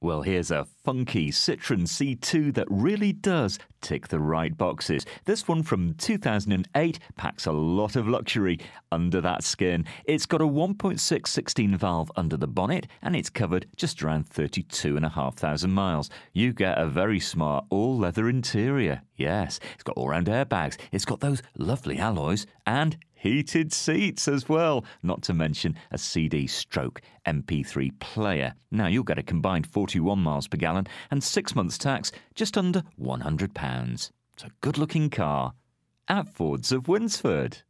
Well, here's a funky Citroën C2 that really does tick the right boxes. This one from 2008 packs a lot of luxury under that skin. It's got a 1.6 16 valve under the bonnet and it's covered just around 32,500 miles. You get a very smart all-leather interior. Yes, it's got all-round airbags. It's got those lovely alloys and heated seats as well, not to mention a CD/MP3 player. Now, you'll get a combined 41 miles per gallon and 6 months tax, just under £100. It's a good-looking car at Fords of Winsford.